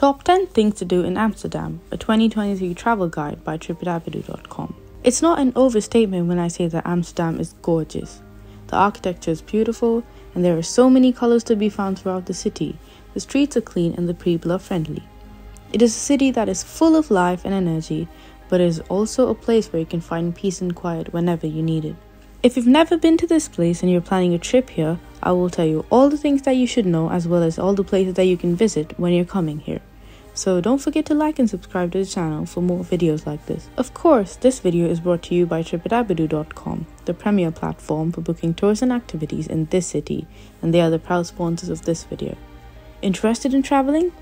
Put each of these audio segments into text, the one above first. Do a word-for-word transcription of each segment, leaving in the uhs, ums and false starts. Top ten Things to Do in Amsterdam, a twenty twenty-three travel guide by Tripidabido dot com. It's not an overstatement when I say that Amsterdam is gorgeous. The architecture is beautiful, and there are so many colours to be found throughout the city. The streets are clean and the people are friendly. It is a city that is full of life and energy, but it is also a place where you can find peace and quiet whenever you need it. If you've never been to this place and you're planning a trip here, I will tell you all the things that you should know as well as all the places that you can visit when you're coming here. So don't forget to like and subscribe to the channel for more videos like this. Of course, this video is brought to you by Tripidabido dot com, the premier platform for booking tours and activities in this city, and they are the proud sponsors of this video. Interested in traveling?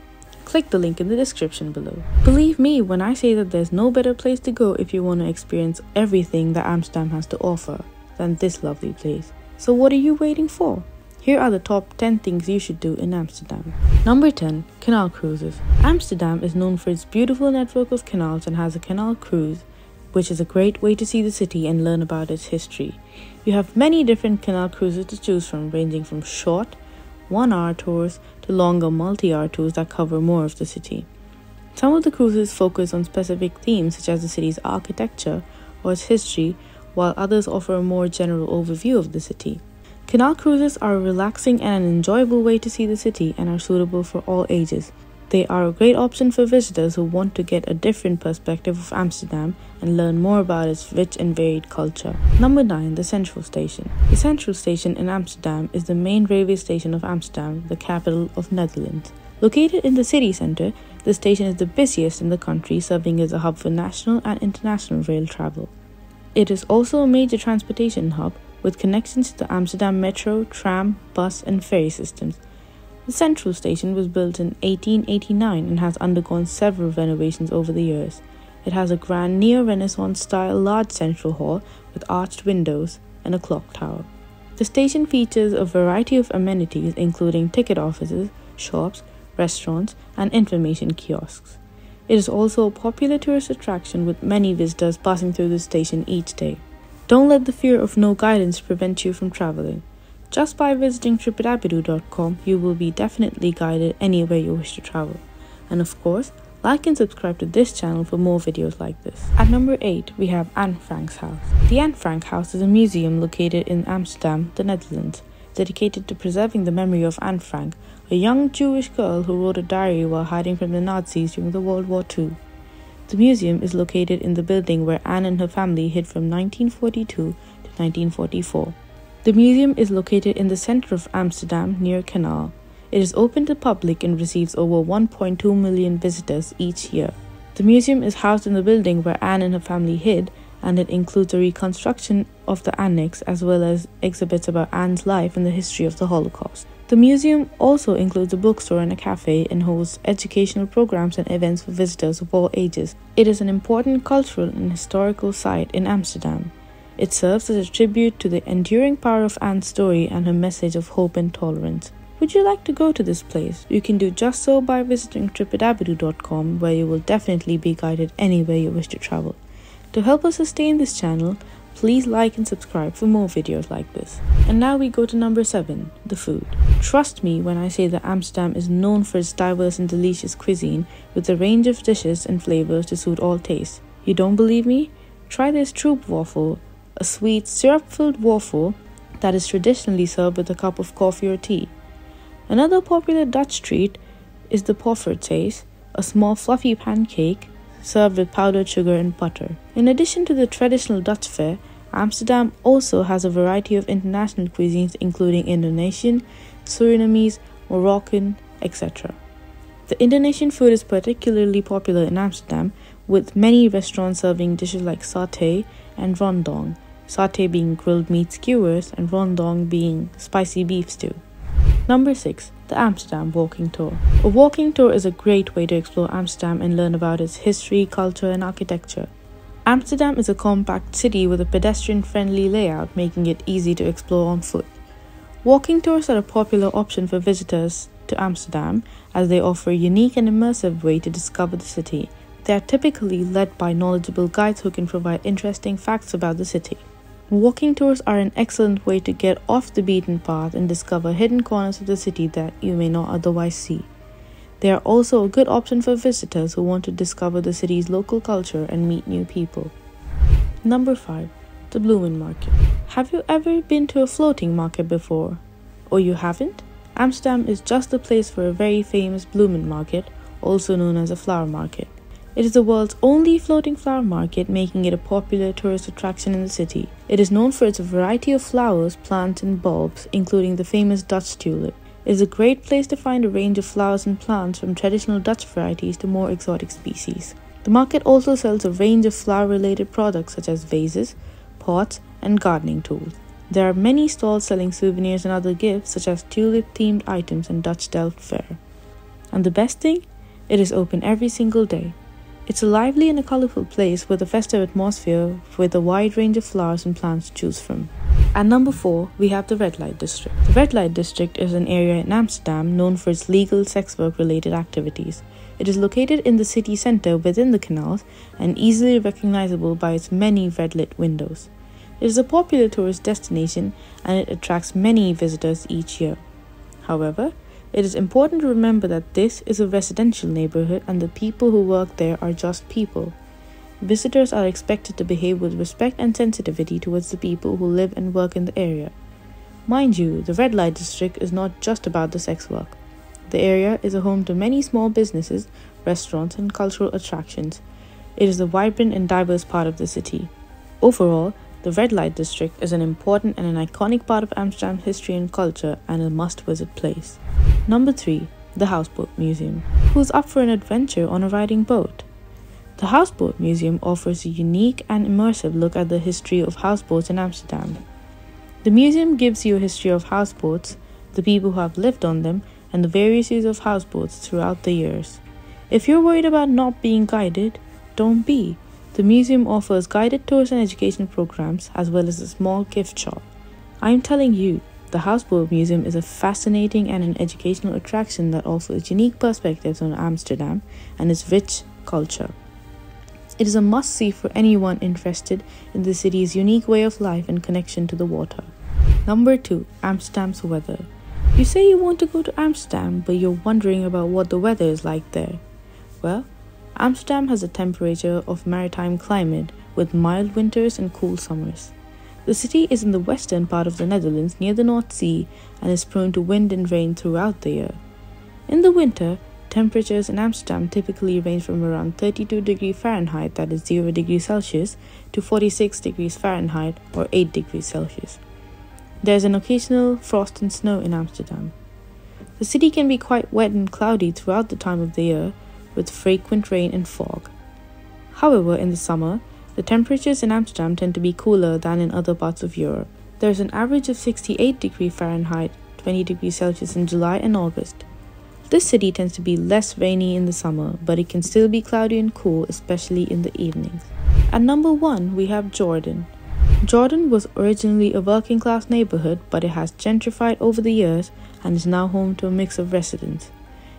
Click the link in the description below. Believe me when I say that there's no better place to go if you want to experience everything that Amsterdam has to offer than this lovely place. So what are you waiting for? Here are the top ten things you should do in Amsterdam. Number ten. Canal cruises. Amsterdam is known for its beautiful network of canals and has a canal cruise, which is a great way to see the city and learn about its history. You have many different canal cruises to choose from, ranging from short, one-hour tours to longer multi-hour tours that cover more of the city. Some of the cruises focus on specific themes such as the city's architecture or its history, while others offer a more general overview of the city. Canal cruises are a relaxing and an enjoyable way to see the city and are suitable for all ages. They are a great option for visitors who want to get a different perspective of Amsterdam and learn more about its rich and varied culture. Number nine. The Central Station. The Central Station in Amsterdam is the main railway station of Amsterdam, the capital of Netherlands. Located in the city centre, the station is the busiest in the country, serving as a hub for national and international rail travel. It is also a major transportation hub, with connections to the Amsterdam metro, tram, bus and ferry systems. The Central Station was built in eighteen eighty-nine and has undergone several renovations over the years. It has a grand neo-Renaissance style large central hall with arched windows and a clock tower. The station features a variety of amenities including ticket offices, shops, restaurants and information kiosks. It is also a popular tourist attraction with many visitors passing through the station each day. Don't let the fear of no guidance prevent you from traveling. Just by visiting Tripidabido dot com, you will be definitely guided anywhere you wish to travel. And of course, like and subscribe to this channel for more videos like this. At number eight, we have Anne Frank's house. The Anne Frank house is a museum located in Amsterdam, the Netherlands, dedicated to preserving the memory of Anne Frank, a young Jewish girl who wrote a diary while hiding from the Nazis during the World War Two. The museum is located in the building where Anne and her family hid from nineteen forty-two to nineteen forty-four. The museum is located in the center of Amsterdam near Canal. It is open to the public and receives over one point two million visitors each year. The museum is housed in the building where Anne and her family hid, and it includes a reconstruction of the annex as well as exhibits about Anne's life and the history of the Holocaust. The museum also includes a bookstore and a cafe and hosts educational programs and events for visitors of all ages. It is an important cultural and historical site in Amsterdam. It serves as a tribute to the enduring power of Anne's story and her message of hope and tolerance. Would you like to go to this place? You can do just so by visiting Tripidabido dot com, where you will definitely be guided anywhere you wish to travel. To help us sustain this channel, please like and subscribe for more videos like this. And now we go to number seven, the food. Trust me when I say that Amsterdam is known for its diverse and delicious cuisine with a range of dishes and flavors to suit all tastes. You don't believe me? Try this Stroopwafel, a sweet syrup-filled waffle that is traditionally served with a cup of coffee or tea. Another popular Dutch treat is the poffertjes, a small fluffy pancake served with powdered sugar and butter. In addition to the traditional Dutch fare, Amsterdam also has a variety of international cuisines including Indonesian, Surinamese, Moroccan, et cetera. The Indonesian food is particularly popular in Amsterdam, with many restaurants serving dishes like satay and rendang, satay being grilled meat skewers and rendang being spicy beef stew. Number six. The Amsterdam Walking Tour. A walking tour is a great way to explore Amsterdam and learn about its history, culture and architecture. Amsterdam is a compact city with a pedestrian-friendly layout, making it easy to explore on foot. Walking tours are a popular option for visitors to Amsterdam as they offer a unique and immersive way to discover the city. They are typically led by knowledgeable guides who can provide interesting facts about the city. Walking tours are an excellent way to get off the beaten path and discover hidden corners of the city that you may not otherwise see. They are also a good option for visitors who want to discover the city's local culture and meet new people. Number five. The Bloemenmarkt. Have you ever been to a floating market before? Or you haven't? Amsterdam is just the place for a very famous Bloemenmarkt, also known as a flower market. It is the world's only floating flower market, making it a popular tourist attraction in the city. It is known for its variety of flowers, plants and bulbs, including the famous Dutch tulip. It is a great place to find a range of flowers and plants, from traditional Dutch varieties to more exotic species. The market also sells a range of flower-related products such as vases, pots, and gardening tools. There are many stalls selling souvenirs and other gifts such as tulip-themed items and Dutch delftware. And the best thing? It is open every single day. It's a lively and a colorful place with a festive atmosphere with a wide range of flowers and plants to choose from. At number four, we have the Red Light District. The Red Light District is an area in Amsterdam known for its legal sex work related activities. It is located in the city centre within the canals and easily recognizable by its many red lit windows. It is a popular tourist destination and it attracts many visitors each year. However, it is important to remember that this is a residential neighborhood and the people who work there are just people. Visitors are expected to behave with respect and sensitivity towards the people who live and work in the area. Mind you, the Red Light District is not just about the sex work. The area is a home to many small businesses, restaurants and cultural attractions. It is a vibrant and diverse part of the city. Overall, the Red Light District is an important and an iconic part of Amsterdam's history and culture and a must-visit place. Number three. The Houseboat Museum. Who's up for an adventure on a riding boat? The Houseboat Museum offers a unique and immersive look at the history of houseboats in Amsterdam. The museum gives you a history of houseboats, the people who have lived on them, and the various uses of houseboats throughout the years. If you're worried about not being guided, don't be. The museum offers guided tours and education programs, as well as a small gift shop. I'm telling you, the Houseboat Museum is a fascinating and an educational attraction that offers unique perspectives on Amsterdam and its rich culture. It is a must-see for anyone interested in the city's unique way of life and connection to the water. Number two. Amsterdam's weather. You say you want to go to Amsterdam, but you're wondering about what the weather is like there. Well, Amsterdam has a temperature of maritime climate with mild winters and cool summers. The city is in the western part of the Netherlands near the North Sea and is prone to wind and rain throughout the year. In the winter, temperatures in Amsterdam typically range from around thirty-two degrees Fahrenheit, that is zero degrees Celsius, to forty-six degrees Fahrenheit or eight degrees Celsius. There is an occasional frost and snow in Amsterdam. The city can be quite wet and cloudy throughout the time of the year, with frequent rain and fog. However, in the summer, the temperatures in Amsterdam tend to be cooler than in other parts of Europe. There is an average of sixty-eight degrees Fahrenheit, twenty degrees Celsius in July and August. This city tends to be less rainy in the summer, but it can still be cloudy and cool, especially in the evenings. At number one, we have Jordan. Jordan was originally a working-class neighborhood, but it has gentrified over the years and is now home to a mix of residents.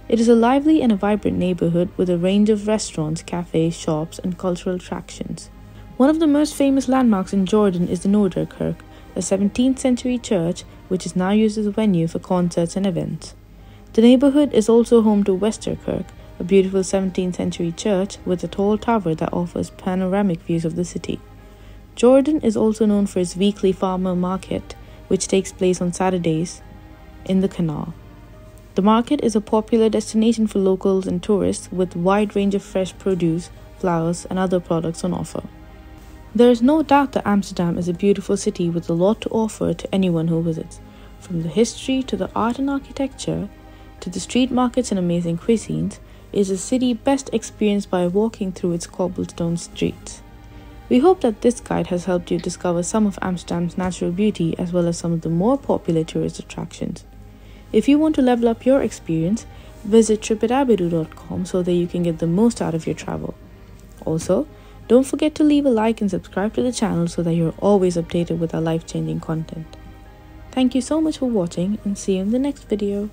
It is a lively and a vibrant neighborhood with a range of restaurants, cafes, shops, and cultural attractions. One of the most famous landmarks in Jordan is the Norderkirk, a seventeenth century church which is now used as a venue for concerts and events. The neighborhood is also home to Westerkerk, a beautiful seventeenth century church with a tall tower that offers panoramic views of the city. Jordan is also known for its weekly farmer market, which takes place on Saturdays in the canal. The market is a popular destination for locals and tourists with a wide range of fresh produce, flowers and other products on offer. There is no doubt that Amsterdam is a beautiful city with a lot to offer to anyone who visits. From the history to the art and architecture, to the street markets and amazing cuisines, it is a city best experienced by walking through its cobblestone streets. We hope that this guide has helped you discover some of Amsterdam's natural beauty as well as some of the more popular tourist attractions. If you want to level up your experience, visit Tripidabido dot com so that you can get the most out of your travel. Also, don't forget to leave a like and subscribe to the channel so that you're always updated with our life-changing content. Thank you so much for watching and see you in the next video.